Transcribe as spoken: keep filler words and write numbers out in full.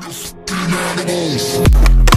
You're fucking animals.